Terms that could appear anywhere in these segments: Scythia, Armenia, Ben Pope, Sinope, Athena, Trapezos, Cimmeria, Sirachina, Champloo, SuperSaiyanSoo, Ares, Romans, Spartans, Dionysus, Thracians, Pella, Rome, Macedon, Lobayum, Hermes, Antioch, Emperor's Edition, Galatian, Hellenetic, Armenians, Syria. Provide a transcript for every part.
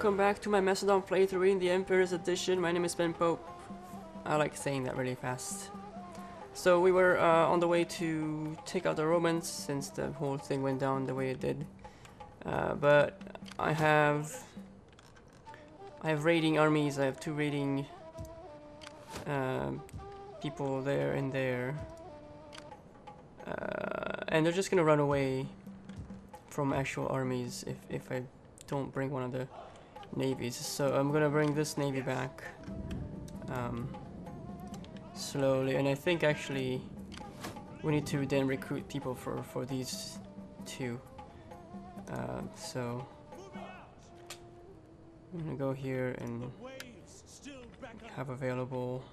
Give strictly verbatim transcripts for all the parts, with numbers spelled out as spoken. welcome back to my Macedon playthrough in the Emperor's Edition. My name is Ben Pope. I like saying that really fast. So we were uh, on the way to take out the Romans, since the whole thing went down the way it did. Uh, but I have... I have raiding armies. I have two raiding uh, people there and there. Uh, and they're just gonna run away from actual armies if, if I don't bring one of the navies. So I'm gonna bring this navy back um, slowly, and I think actually we need to then recruit people for, for these two. Uh, so I'm gonna go here and have available.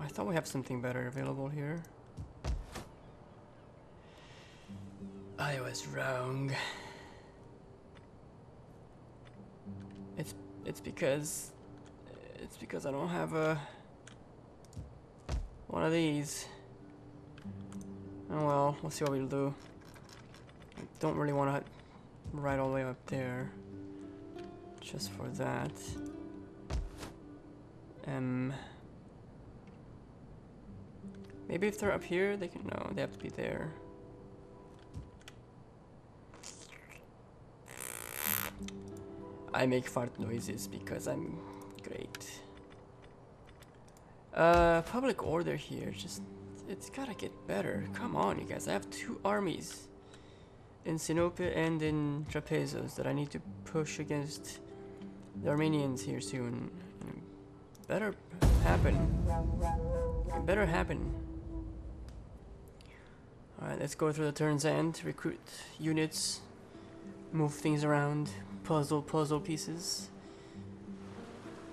I thought we have something better available here. I was wrong. It's it's because it's because I don't have a one of these. Oh well, we'll see what we'll do. I don't really want to ride all the way up there just for that. Um, maybe if they're up here, they can. No, they have to be there. I make fart noises because I'm great. Uh, public order here, just, it's gotta get better. Come on, you guys, I have two armies in Sinope and in Trapezos that I need to push against the Armenians here soon. It better happen. It better happen. Alright, let's go through the turn's end, recruit units, move things around, puzzle puzzle pieces,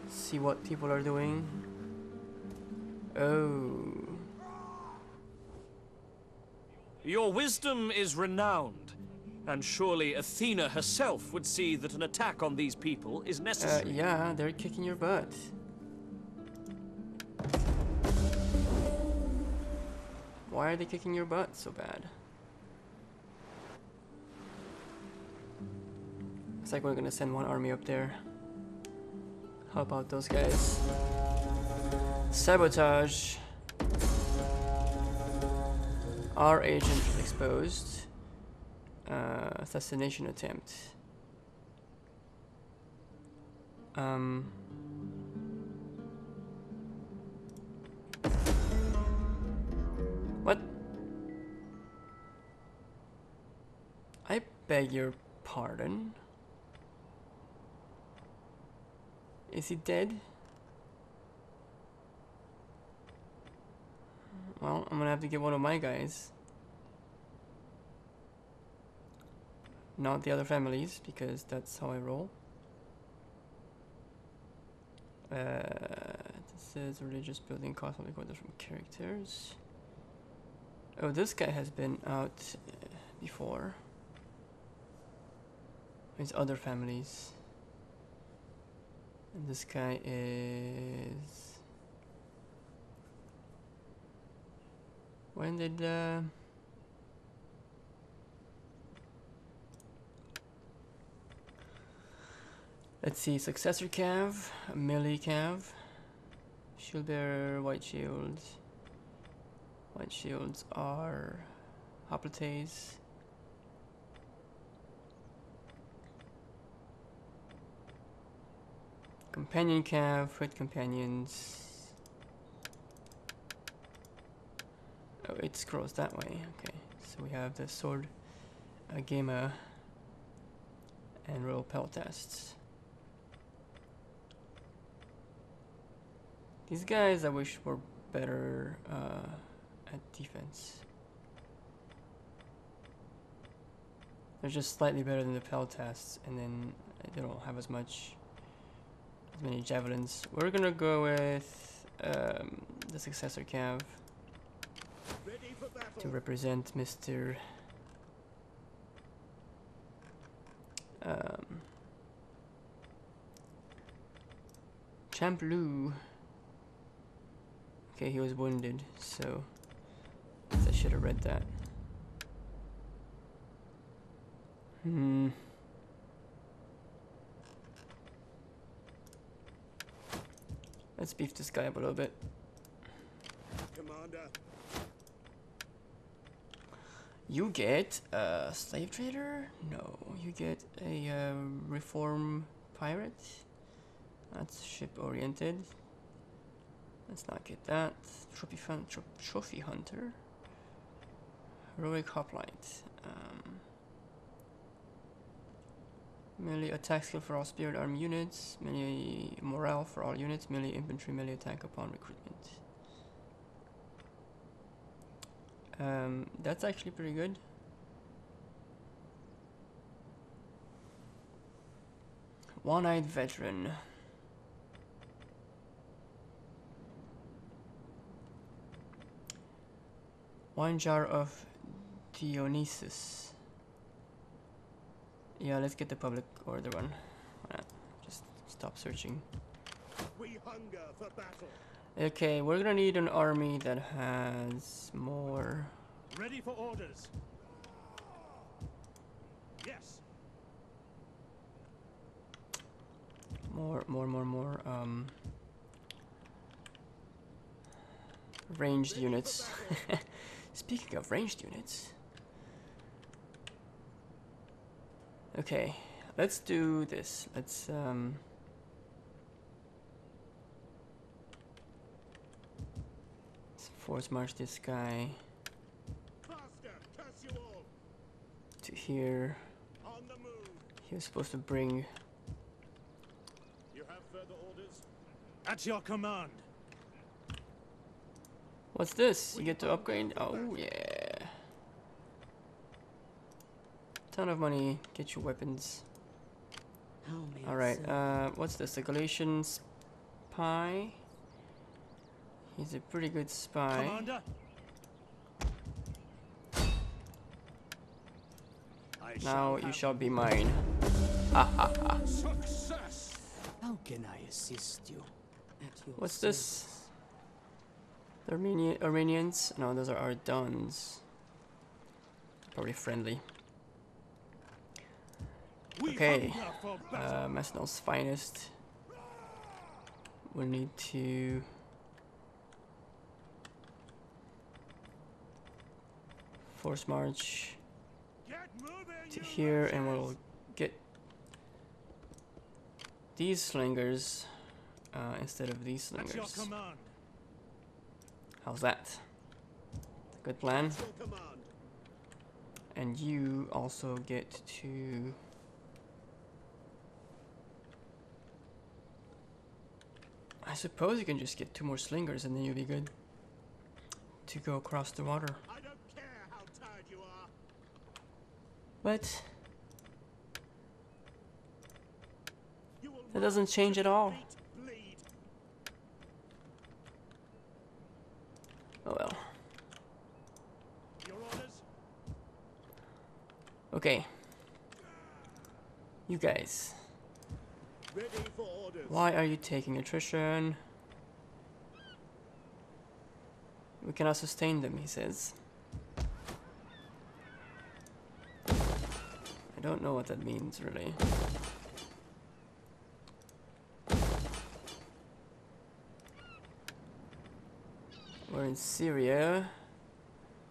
see what people are doing. Oh, your wisdom is renowned, and surely Athena herself would see that an attack on these people is necessary. Uh, yeah, they're kicking your butt. Why are they kicking your butt so bad? Looks like we're gonna send one army up there. How about those guys? Sabotage. Our agent exposed. Uh, assassination attempt. Um. What? I beg your pardon. Is he dead? Well, I'm gonna have to get one of my guys. Not the other families, because that's how I roll. Uh, this is religious building cost only quarter from characters. Oh, this guy has been out uh, before. His other families. And this guy is... When did uh... Let's see, successor cav, melee cav, shield bearer, white shield. White shields are hoplites. Companion cav, with companions. Oh, it scrolls that way. Okay, so we have the sword, uh, gamer, and roll pelt tests. These guys, I wish were better uh, at defense. They're just slightly better than the pelt tests, and then they don't have as much. As many javelins. We're gonna go with um, the successor cav to represent Mister Um, Champloo. Okay, he was wounded, so I should have read that. Hmm. Let's beef this guy up a little bit. Commander. You get a slave trader? No, you get a uh, reform pirate. That's ship oriented. Let's not get that. Trophy, fun, tro trophy hunter. Heroic hoplite. Um, melee attack skill for all spirit arm units. Melee morale for all units. Melee infantry melee attack upon recruitment. Um, that's actually pretty good. One-eyed veteran. Wine jar of Dionysus. Yeah, let's get the public order one. Why not? Just stop searching. We hunger for battle. Okay, we're gonna need an army that has more. Ready for orders. Yes. More, more, more, more. Um, ranged Ready units. Speaking of ranged units. Okay, let's do this. Let's um. Force march this guy to here. He was supposed to bring. You have further orders? At your command. What's this? You get to upgrade? Oh yeah. Ton of money. Get your weapons. All right. Uh, what's this? The Galatian spy. He's a pretty good spy. Commander. Now you shall be mine. Ha ha ha. Success. How can I assist you? What's this? The Armenian Armenians? No, those are our Duns. Probably friendly. Okay. Uh, Macedon's finest. We'll need to. Force march to here, and we'll get these slingers uh, instead of these slingers. How's that? Good plan. And you also get to I suppose you can just get two more slingers and then you'll be good to go across the water. But that doesn't change at all. Oh well. Okay. You guys. Why are you taking attrition? We cannot sustain them, he says. I don't know what that means, really. We're in Syria.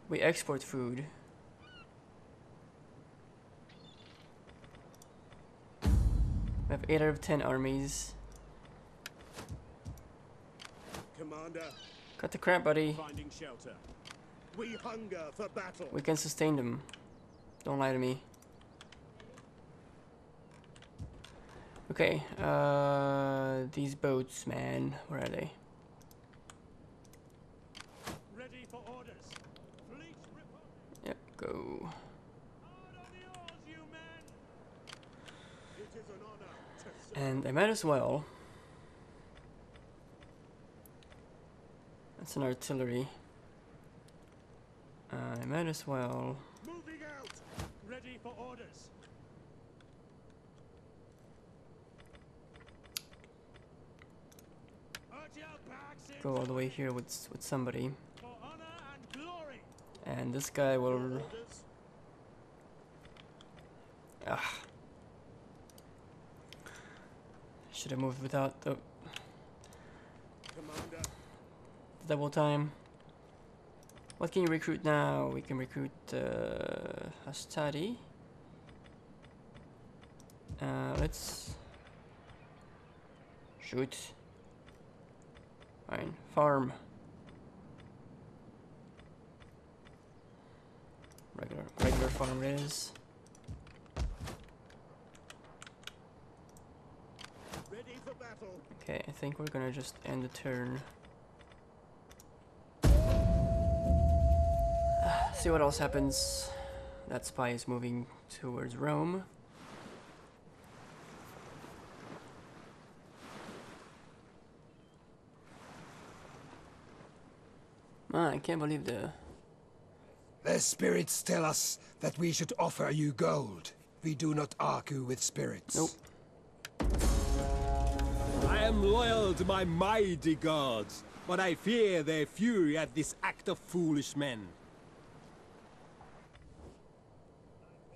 We export food. We have eight out of ten armies. Commander. Cut the crap, buddy. Finding shelter. We hunger for battle. We can sustain them. Don't lie to me. Okay, uh, these boats, man, where are they? Ready for orders. Fleet report. Yep, go. Hard on the oars, you men. It is an honor to and I might as well. That's an artillery. Uh, I might as well. Moving out. Ready for orders. Go all the way here with with somebody, and this guy will. Ah, should have moved without the. double time. What can you recruit now? We can recruit uh, a study. Uh, let's shoot. Fine, farm. Regular, regular farm it is. Okay, I think we're gonna just end the turn. See what else happens. That spy is moving towards Rome. Ah, I can't believe the... Their spirits tell us that we should offer you gold. We do not argue with spirits. Nope. I am loyal to my mighty gods, but I fear their fury at this act of foolish men.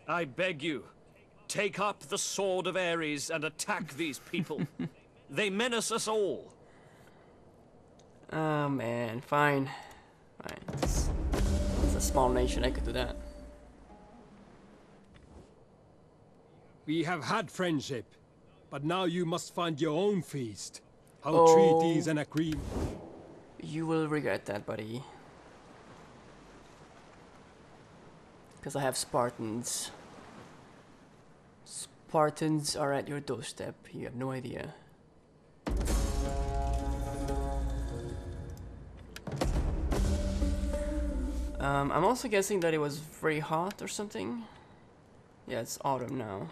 I beg you, take up the sword of Ares and attack these people. They menace us all. Oh man, fine. Fine. It's, it's a small nation, I could do that. We have had friendship, but now you must find your own feast. How oh, treaties and a cream. You will regret that, buddy. Because I have Spartans. Spartans are at your doorstep. You have no idea. Um, I'm also guessing that it was very hot or something. Yeah, it's autumn now.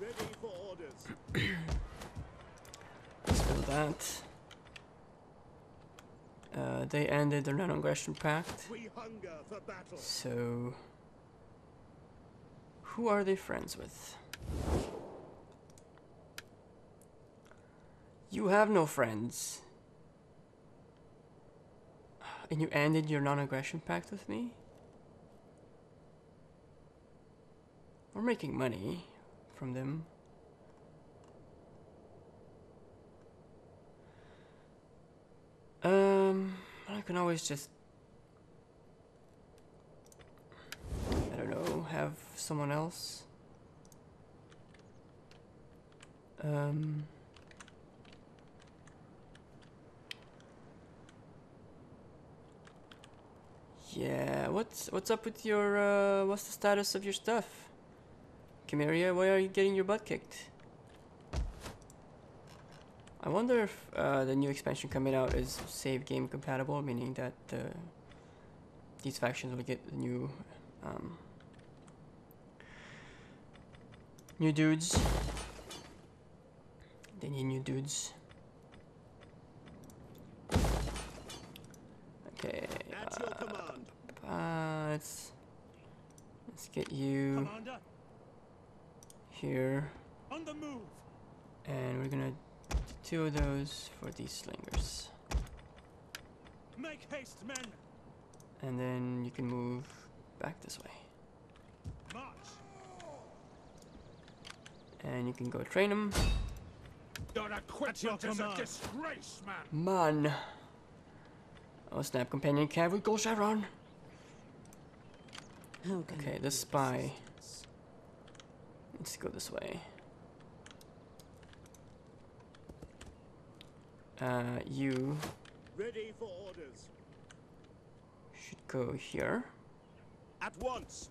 Ready for orders. Let's build that. Uh, they ended their non-aggression pact. We hunger for battle. So, who are they friends with? You have no friends. And you ended your non-aggression pact with me? We're making money from them. Um, I can always just, I don't know, have someone else. Um... Yeah, what's what's up with your uh, what's the status of your stuff? Cimmeria, why are you getting your butt kicked? I wonder if uh, the new expansion coming out is save game compatible, meaning that uh, these factions will get the new um, new dudes. They need new dudes. Okay. Uh, let's let's get you here, and we're gonna do two of those for these slingers. Make haste, men. And then you can move back this way. March. And you can go train them. Man. Oh snap! Companion cab with gold chevron. Okay, this spy. Let's go this way. Uh, you ready for orders? Should go here. At once.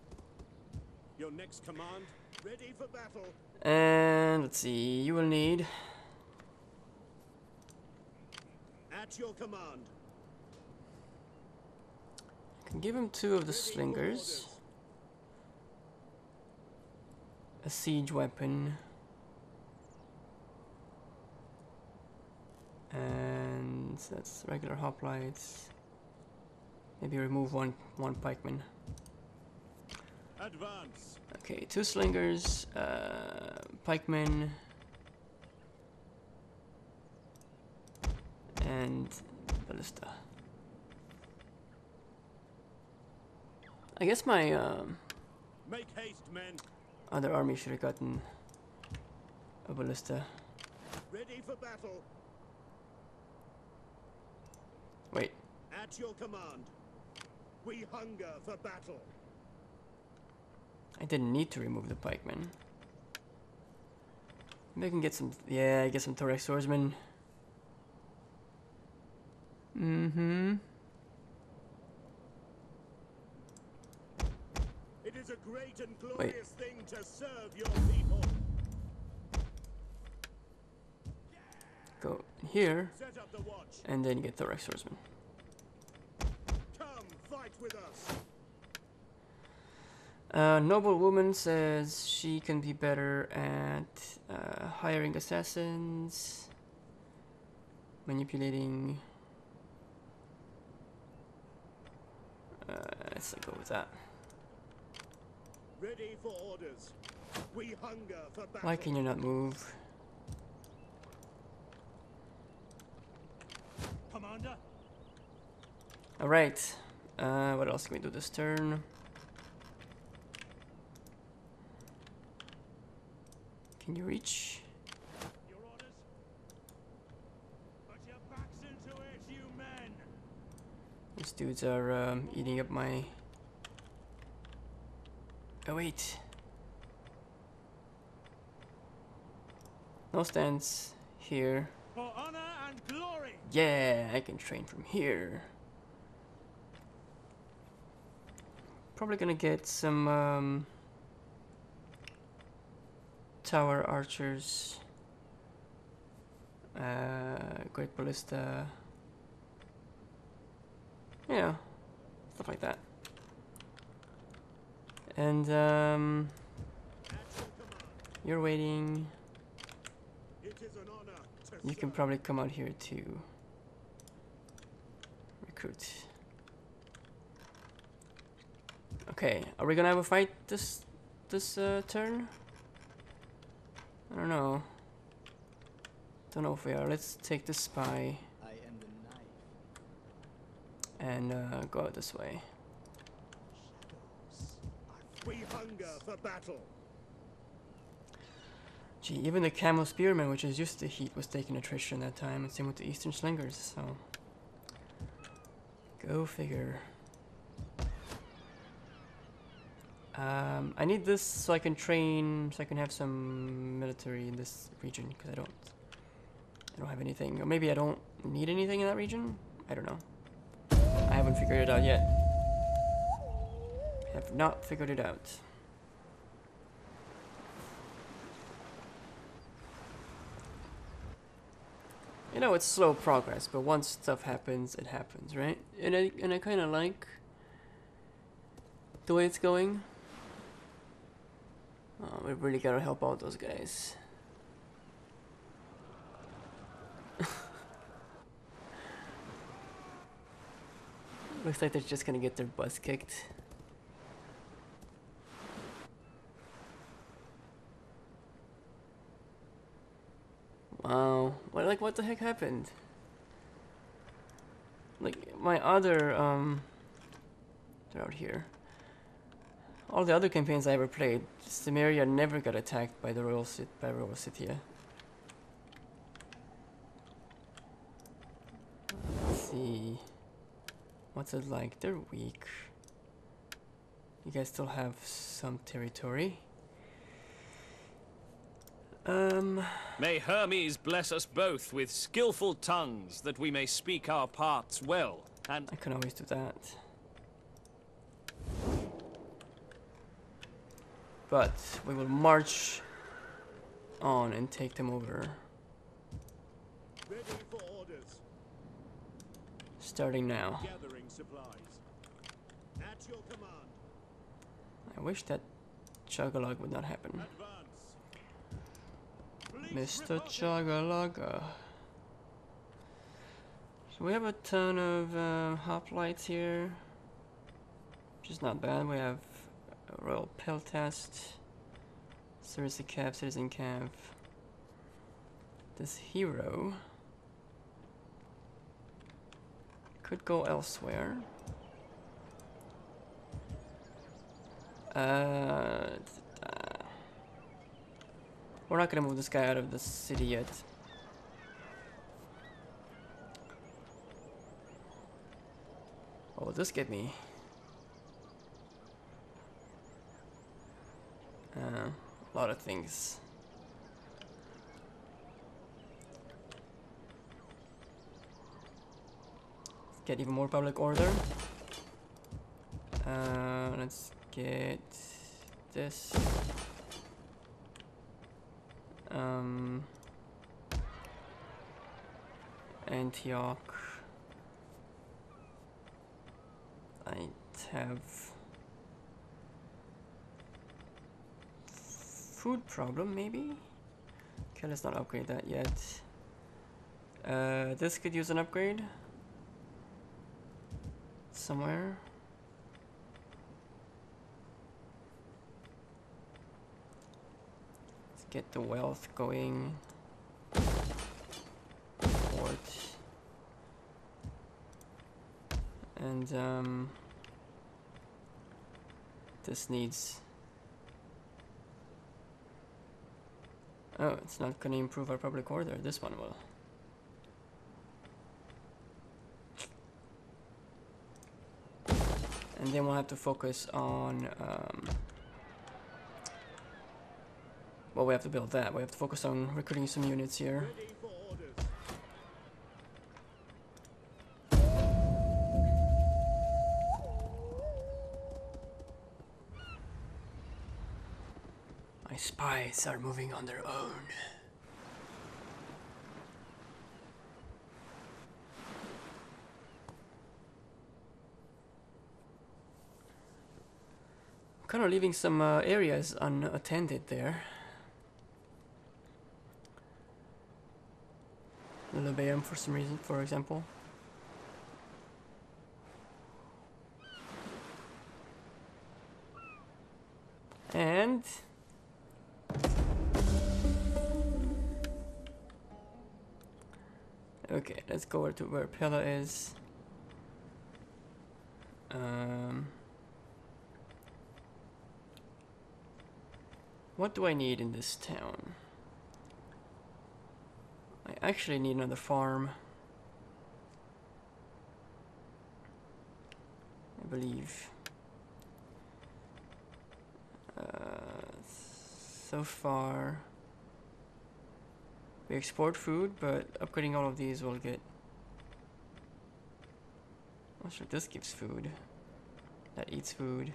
Your next command. Ready for battle. And let's see. You will need. At your command. I can give him two of the slingers. A siege weapon and that's regular hoplites. Maybe remove one one pikeman. Advance. Okay, two slingers, uh, pikemen, and ballista. I guess my um, make haste, men. Other army should have gotten a ballista. Ready for battle. At your command. We hunger for battle. I didn't need to remove the pikemen. Maybe I can get some, yeah, get some thorax swordsmen. Mm-hmm. It is a great and glorious Wait. thing to serve your people. Go here, and then you get thorax swordsmen. Come fight with us. Uh, noble woman says she can be better at uh, hiring assassins, manipulating. Uh, let's go with that. Ready for orders. We hunger for battle. Why can you not move? Commander. All right. Uh, what else can we do this turn? Can you reach? Your orders. Put your backs into it, you men. These dudes are um, eating up my. Oh wait. No stance here. For honor and glory. Yeah, I can train from here. Probably gonna get some. Um, Tower archers, uh, great ballista, you know, stuff like that. And um, you're waiting. You can probably come out here to recruit. Okay, are we gonna have a fight this this uh, turn? I don't know. Don't know if we are. Let's take this spy. I am the knife. And uh, go out this way. We hunger for battle. Gee, even the camel spearman, which is used to heat, was taking attrition that time, and same with the eastern slingers. So, go figure. Um, I need this so I can train, so I can have some military in this region, because I don't, I don't have anything. Or maybe I don't need anything in that region? I don't know. I haven't figured it out yet. Have not figured it out. You know, it's slow progress, but once stuff happens, it happens, right? And I, and I kind of like the way it's going. Oh, we really gotta help out those guys. Looks like they're just gonna get their butts kicked. Wow. What, like, what the heck happened? Like, my other, um... they're out here. All the other campaigns I ever played, Cimmeria never got attacked by the Royal Sit by Royal Scythia. Let's see. What's it like? They're weak. You guys still have some territory. Um May Hermes bless us both with skillful tongues that we may speak our parts well, and I can always do that. But we will march on and take them over. Ready for orders. Starting now. Gathering supplies. At your command. I wish that Chuggalug would not happen. Mister Chuggalugga. So we have a ton of uh, hoplites here, which is not bad. We have Royal Pell Test, Citizen Cav, Citizen Cav, this hero could go elsewhere. Uh, we're not gonna move this guy out of the city yet. What will this get me? Uh, a lot of things. Let's get even more public order. Uh, let's get this. Um, Antioch. I have food problem maybe. Okay, let's not upgrade that yet. Uh, this could use an upgrade somewhere. Let's get the wealth going. Port. And um, this needs... Oh, it's not going to improve our public order. This one will. And then we'll have to focus on... Um, well, we have to build that. We have to focus on recruiting some units here. Spies are moving on their own. Kind of leaving some uh, areas unattended there. Lobayum for some reason, for example. And okay, let's go over to where Pella is. Um, what do I need in this town? I actually need another farm, I believe. Uh, so far... we export food, but upgrading all of these will get... Not sure this gives food. That eats food.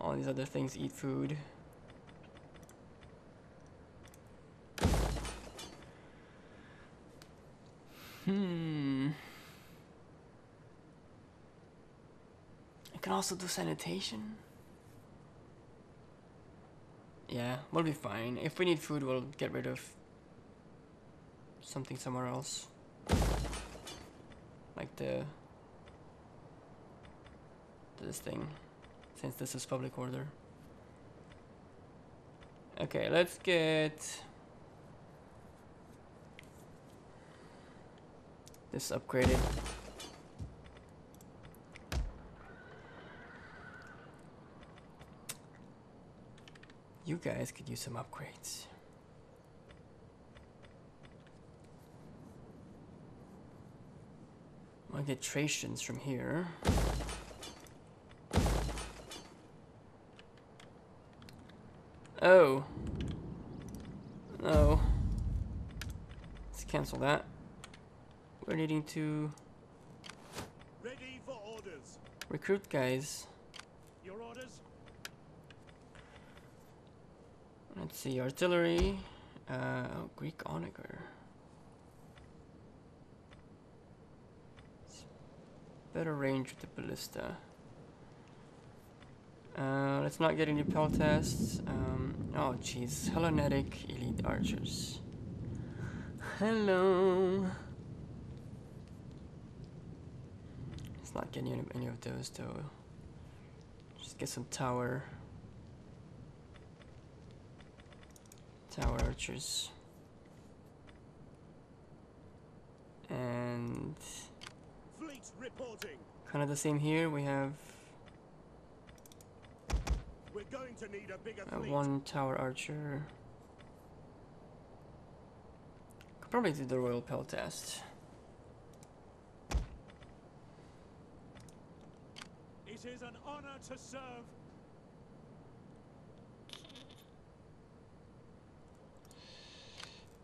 All these other things eat food. Hmm. I can also do sanitation. Yeah, we'll be fine. If we need food, we'll get rid of something somewhere else. Like the... this thing. Since this is public order. Okay, let's get... this upgraded. You guys could use some upgrades. I'll get Thracians from here. Oh. No. Let's cancel that. We're needing to... Ready for orders. Recruit guys. Your orders? Let's see, artillery, uh, oh, Greek onager. It's better range with the ballista. Uh, let's not get any pell tests. Um, oh, jeez, Hellenetic elite archers. Hello. Let's not get any, any of those though. Just get some tower. Tower archers and fleet reporting. Kind of the same here. We have We're going to need a bigger uh, one tower archer. Could probably do the royal pelt test. It is an honor to serve.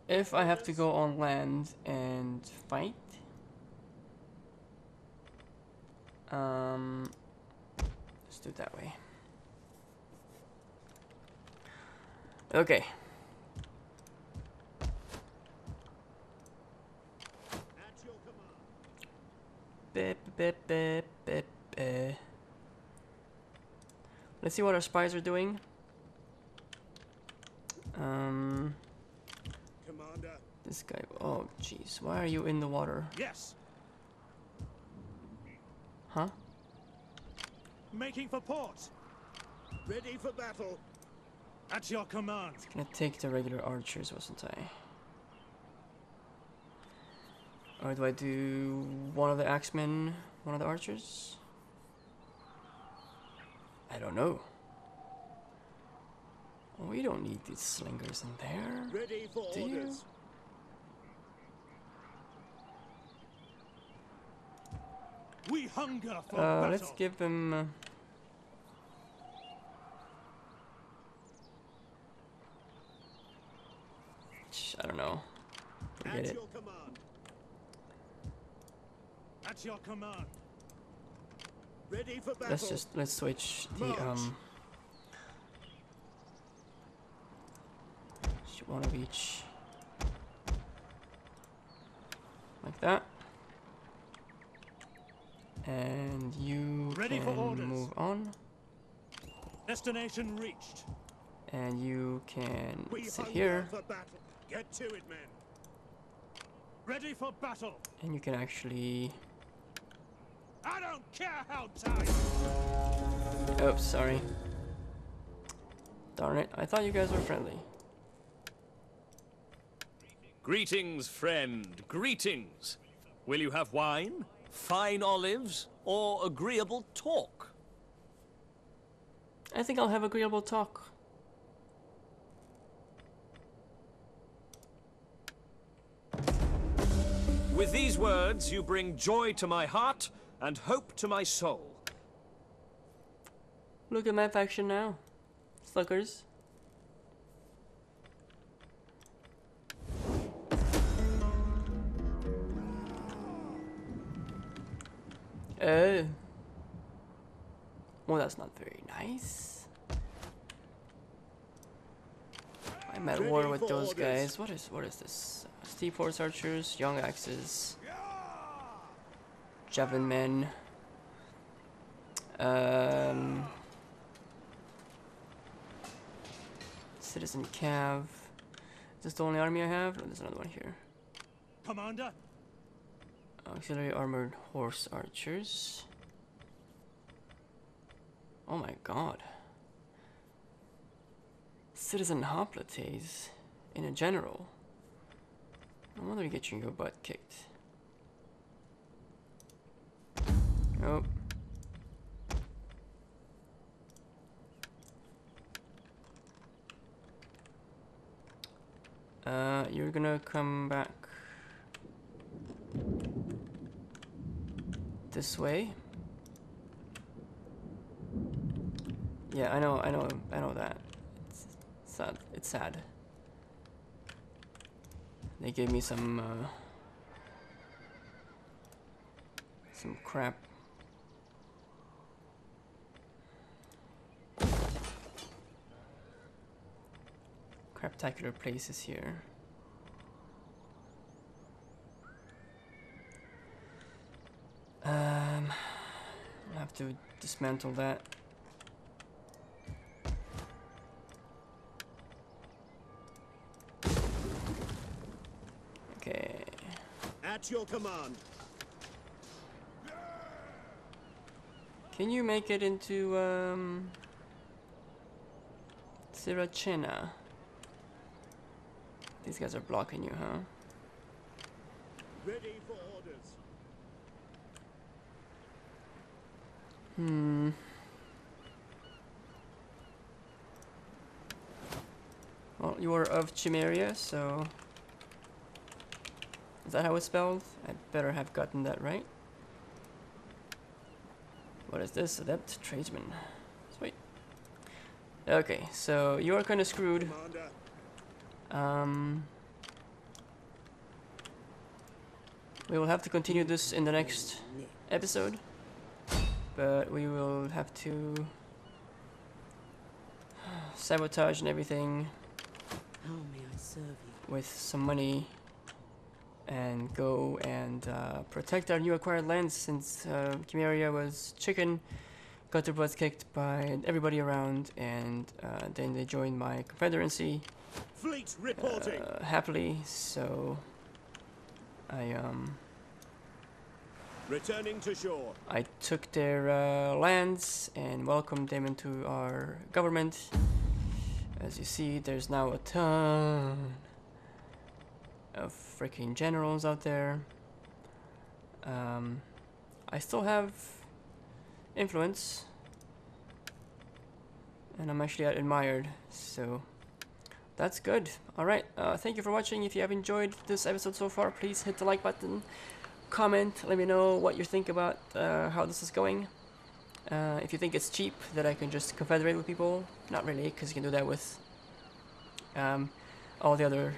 If I have to go on land and fight, um, let's do it that way. Okay. Be, be, be, be, be. Let's see what our spies are doing. Um, Commander. This guy. Oh, jeez. Why are you in the water? Yes. Huh? Making for port. Ready for battle. At your command. I was gonna take the regular archers, wasn't I? Or do I do one of the axemen, one of the archers? I don't know. We don't need these slingers in there. Ready for do orders. You? We hunger for uh, battle. Let's give them. Uh, I don't know. Forget At it. Your command. At your command. Ready for battle. Let's just let's switch the March. um shoot one of each. Like that. And you Ready can for orders. Move on. Destination reached. And you can we sit here. Get to it, men. Ready for battle. And you can actually I don't care how tight. Oh, sorry. Darn it. I thought you guys were friendly. Greetings, friend. Greetings. Will you have wine, fine olives, or agreeable talk? I think I'll have agreeable talk. With these words, you bring joy to my heart and hope to my soul. Look at map action now, suckers. Oh. Well, that's not very nice. I'm at war with those guys. What is what is this? Steep horse archers, young axes, javelin men. Um, citizen cav. Is this the only army I have? Oh, there's another one here. Commander. Auxiliary armored horse archers. Oh my god. Citizen hoplites in a general. No wonder you get your butt kicked. Nope. Uh, you're gonna come back this way. Yeah, I know, I know, I know that. It's sad. It's sad. They gave me some, uh, some crap. Craptacular places here. Um, I'll have to dismantle that. At your command. Can you make it into um, Sirachina? These guys are blocking you, huh? Ready for orders. Hmm. Well, you are of Cimmeria, so. Is that how it's spelled? I'd better have gotten that right. What is this? Adept tradesman. Sweet. Okay, so you are kind of screwed. Um, we will have to continue this in the next episode, but we will have to sabotage and everything with some money and go and uh, protect our new acquired lands, since uh, Cimmeria was chicken, got their butts kicked by everybody around, and uh, then they joined my confederacy Fleet reporting. Uh, happily, so I um returning to shore. I took their uh, lands and welcomed them into our government. As you see, there's now a ton of freaking generals out there. Um, I still have influence, and I'm actually admired, so that's good. Alright, uh, thank you for watching. If you have enjoyed this episode so far, please hit the like button, comment, let me know what you think about uh, how this is going. Uh, if you think it's cheap that I can just confederate with people, not really, because you can do that with um, all the other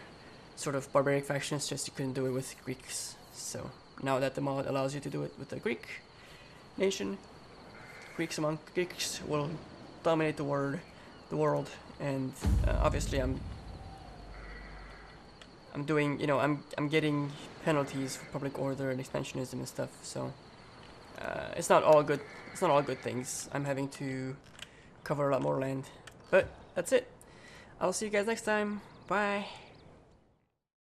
sort of barbaric factions, just you couldn't do it with Greeks. So now that the mod allows you to do it with the Greek nation, Greeks among Greeks will dominate the world, the world, and uh, obviously I'm I'm doing, you know, I'm I'm getting penalties for public order and expansionism and stuff. So uh, it's not all good. It's not all good things. I'm having to cover a lot more land. But that's it. I'll see you guys next time. Bye.